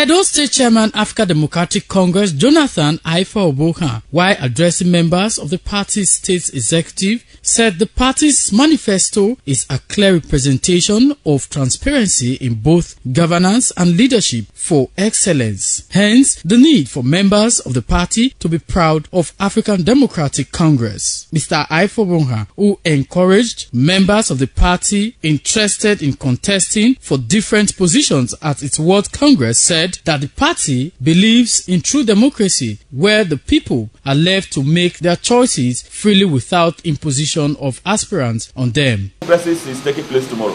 Edo State Chairman African Democratic Congress Jonathan Aifuobhokhan, while addressing members of the party's state executive, said the party's manifesto is a clear representation of transparency in both governance and leadership for excellence. Hence, the need for members of the party to be proud of African Democratic Congress. Mr. Aifuobhokhan, who encouraged members of the party interested in contesting for different positions at its Ward Congress, said that the party believes in true democracy where the people are left to make their choices freely without imposition of aspirants on them. Democracy is taking place tomorrow.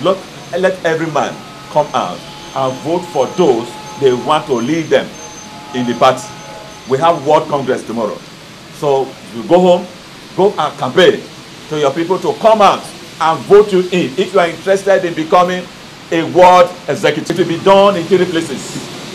Let every man come out and vote for those they want to lead them in the party. We have Ward Congress tomorrow. So you go home, go and campaign to your people to come out and vote you in. If you are interested in becoming a ward executive, it will be done in 3 places.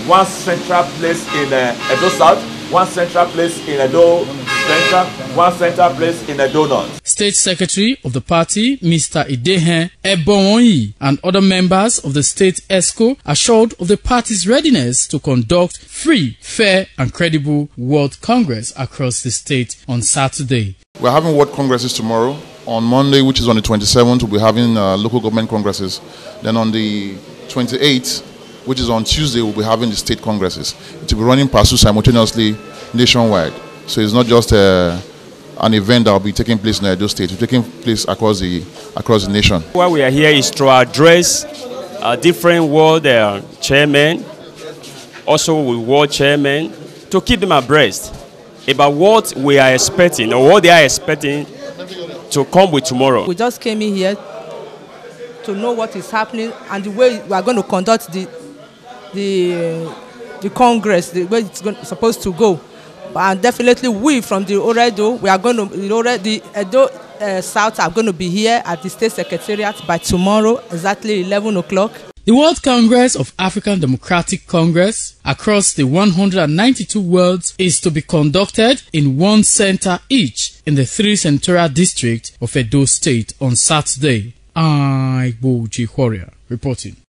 One central place in Edo South, one central place in Edo Center, one central place in Edo North. State Secretary of the party, Mr. Idehen Ebunoyi, and other members of the state ESCO assured of the party's readiness to conduct free, fair and credible World Congress across the state on Saturday. We're having World Congresses tomorrow. On Monday, which is on the 27th, we'll be having local government congresses. Then on the 28th, which is on Tuesday, we'll be having the state congresses. It will be running pursuit simultaneously nationwide. So it's not just an event that will be taking place in Edo State. It's taking place across the nation. Why we are here is to address different ward chairmen, also with ward chairmen, to keep them abreast about what we are expecting or what they are expecting to come with tomorrow. We just came in here to know what is happening and the way we are going to conduct the Congress, the way it's supposed to go. And definitely we from the Oredo, we are going to, the Edo South are going to be here at the State Secretariat by tomorrow, exactly 11 o'clock. The World Congress of African Democratic Congress across the 192 wards is to be conducted in one center each in the 3 senatorial districts of Edo State on Saturday. Aigboje Ikhuoria reporting.